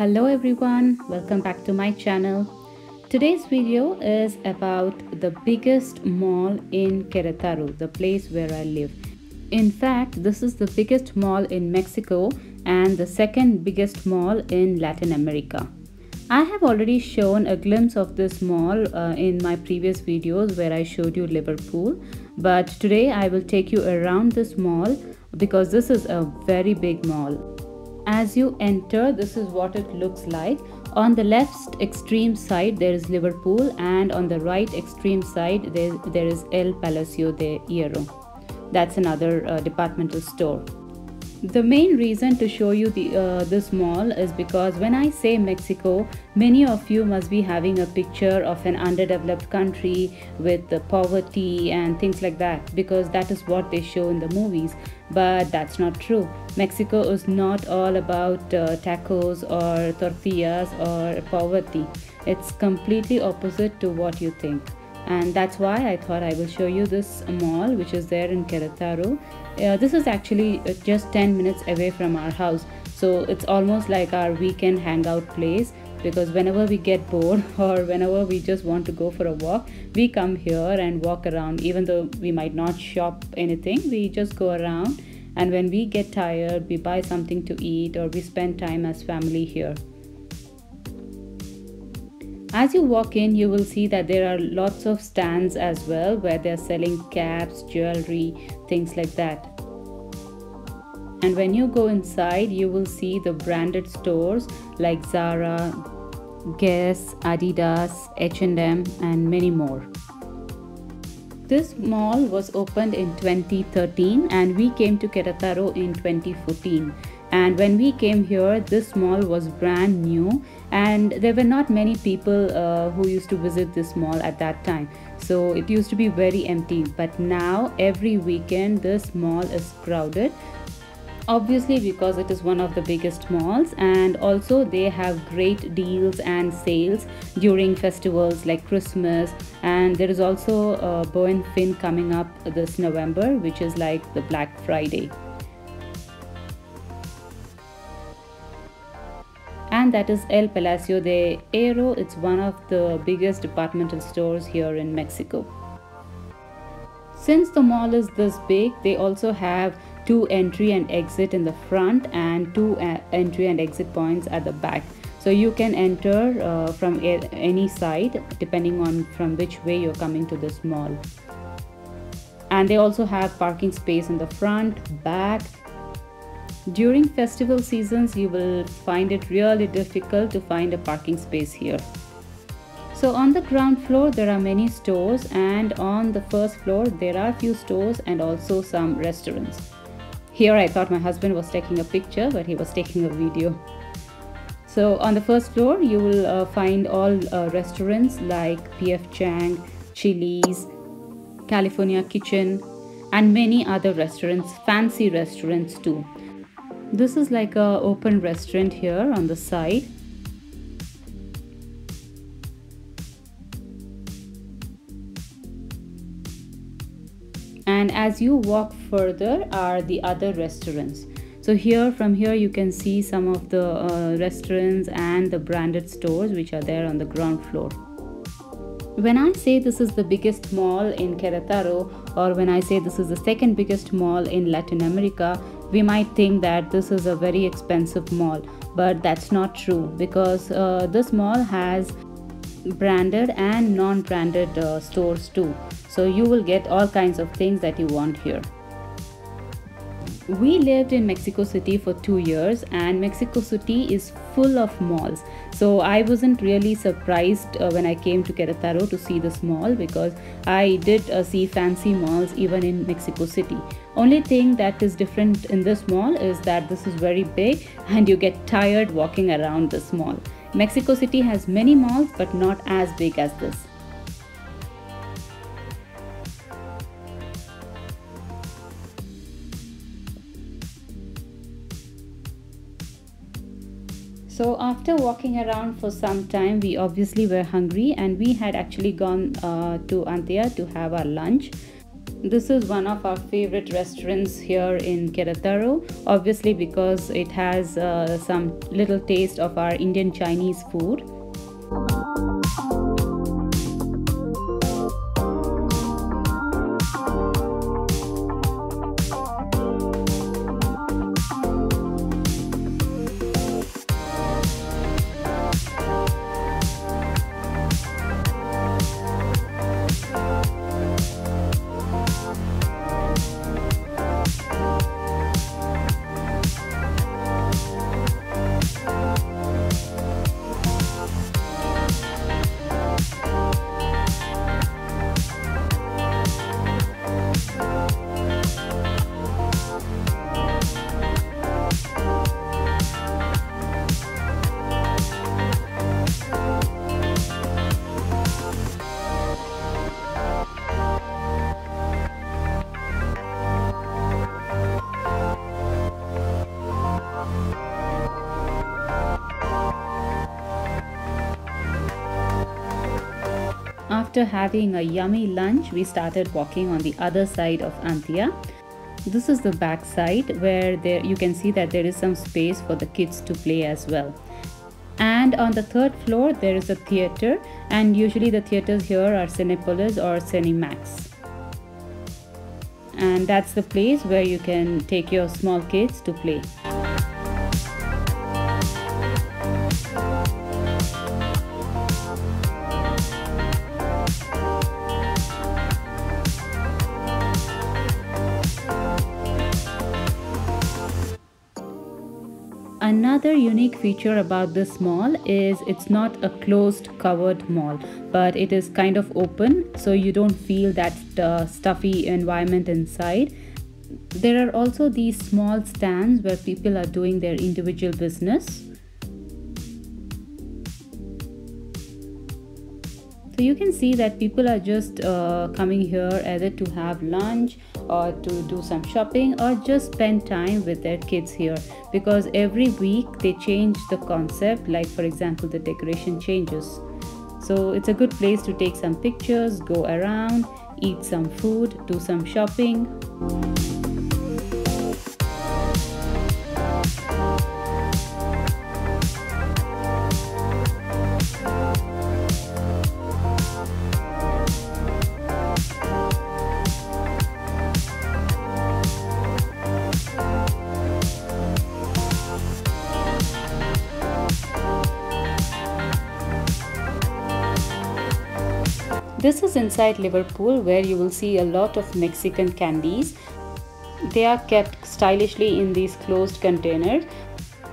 Hello everyone, welcome back to my channel. Today's video is about the biggest mall in Querétaro, the place where I live. In fact, this is the biggest mall in Mexico and the second biggest mall in Latin America. I have already shown a glimpse of this mall in my previous videos where I showed you Liverpool, but today I will take you around this mall because this is a very big mall. As you enter, this is what it looks like. On the left extreme side there is Liverpool, and on the right extreme side there is El Palacio de Hierro. That's another departmental store. The main reason to show you this mall is because when I say Mexico, many of you must be having a picture of an underdeveloped country with the poverty and things like that, because that is what they show in the movies. But that's not true. Mexico is not all about tacos or tortillas or poverty. It's completely opposite to what you think. And that's why I thought I will show you this mall which is there in Querétaro. This is actually just 10 minutes away from our house, so it's almost like our weekend hangout place, because whenever we get bored or whenever we just want to go for a walk, we come here and walk around. Even though we might not shop anything, we just go around, and when we get tired we buy something to eat or we spend time as family here. As you walk in, you will see that there are lots of stands as well where they are selling caps, jewelry, things like that. And when you go inside, you will see the branded stores like Zara, Guess, Adidas, H&M and many more. This mall was opened in 2013 and we came to Querétaro in 2014. And when we came here, this mall was brand new and there were not many people who used to visit this mall at that time, so it used to be very empty. But now every weekend this mall is crowded, obviously because it is one of the biggest malls, and also they have great deals and sales during festivals like Christmas, and there is also Buen Fin coming up this November, which is like the Black Friday. And that is El Palacio de Hierro. It's one of the biggest departmental stores here in Mexico. Since the mall is this big, they also have two entry and exit in the front and two entry and exit points at the back. So you can enter from any side depending on from which way you're coming to this mall. And they also have parking space in the front, back. During festival seasons, you will find it really difficult to find a parking space here. So on the ground floor, there are many stores, and on the first floor, there are few stores and also some restaurants. Here I thought my husband was taking a picture, but he was taking a video. So on the first floor, you will find all restaurants like P.F. Chang, Chili's, California Kitchen, and many other restaurants, fancy restaurants too. This is like an open restaurant here on the side. And as you walk further are the other restaurants. So here, from here you can see some of the restaurants and the branded stores which are there on the ground floor. When I say this is the biggest mall in Querétaro, or when I say this is the second biggest mall in Latin America, we might think that this is a very expensive mall, but that's not true, because this mall has branded and non-branded stores too. So you will get all kinds of things that you want here. We lived in Mexico City for 2 years, and Mexico City is full of malls. So I wasn't really surprised when I came to Querétaro to see this mall, because I did see fancy malls even in Mexico City. Only thing that is different in this mall is that this is very big and you get tired walking around this mall. Mexico City has many malls but not as big as this. So after walking around for some time, we obviously were hungry, and we had actually gone to Antea to have our lunch. This is one of our favorite restaurants here in Querétaro, obviously because it has some little taste of our Indian Chinese food. After having a yummy lunch, we started walking on the other side of Antea. This is the back side where you can see that there is some space for the kids to play as well. And on the third floor there is a theater, and usually the theaters here are Cinepolis or Cinemax. And that's the place where you can take your small kids to play. Another unique feature about this mall is it's not a closed covered mall, but it is kind of open, so you don't feel that stuffy environment inside. There are also these small stands where people are doing their individual business. So you can see that people are just coming here either to have lunch or to do some shopping or just spend time with their kids here, because every week they change the concept, like for example the decoration changes. So it's a good place to take some pictures, go around, eat some food, do some shopping. This is inside Liverpool, where you will see a lot of Mexican candies. They are kept stylishly in these closed containers,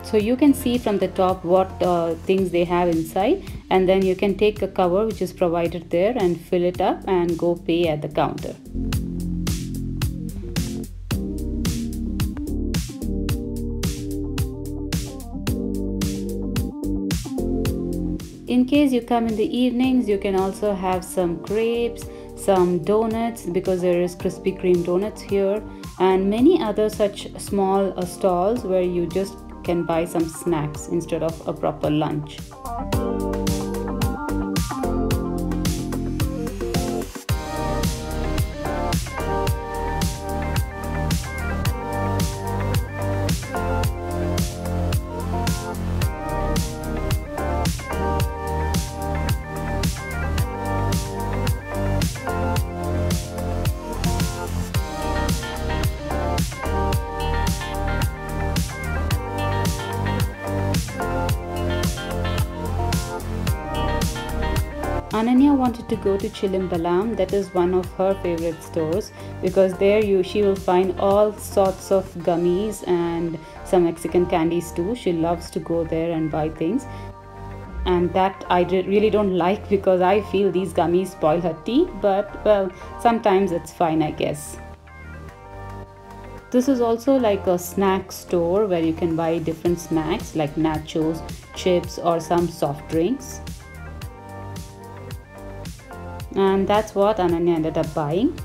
so you can see from the top what things they have inside, and then you can take a cover which is provided there and fill it up and go pay at the counter. In case you come in the evenings, you can also have some crepes, some donuts, because there is Krispy Kreme donuts here, and many other such small stalls where you just can buy some snacks instead of a proper lunch. Ananya wanted to go to Chilimbalam, that is one of her favorite stores, because there she will find all sorts of gummies and some Mexican candies too. She loves to go there and buy things, and that I really don't like, because I feel these gummies spoil her tea, but well, sometimes it's fine, I guess. This is also like a snack store where you can buy different snacks like nachos, chips, or some soft drinks. And that's what Ananya ended up buying.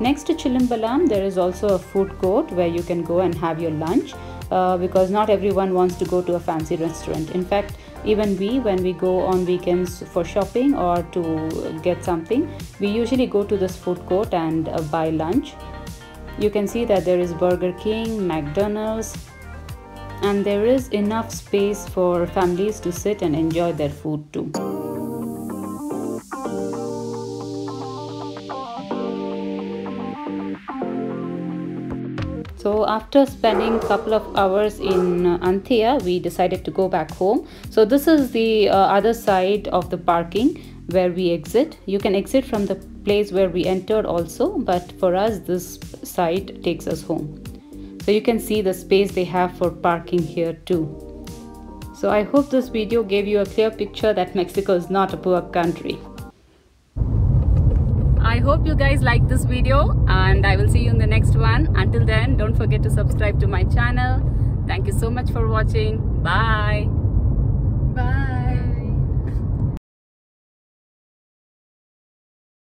Next to Chilimbalam, there is also a food court where you can go and have your lunch, because not everyone wants to go to a fancy restaurant. In fact, Even when we go on weekends for shopping or to get something, we usually go to this food court and buy lunch. You can see that there is Burger King, McDonald's, and there is enough space for families to sit and enjoy their food too. So after spending a couple of hours in Antea, we decided to go back home. So this is the other side of the parking where we exit. You can exit from the place where we entered also, but for us this side takes us home. So you can see the space they have for parking here too. So I hope this video gave you a clear picture that Mexico is not a poor country. I hope you guys like this video, and I will see you in the next one. Until then, don't forget to subscribe to my channel. Thank you so much for watching. Bye. Bye.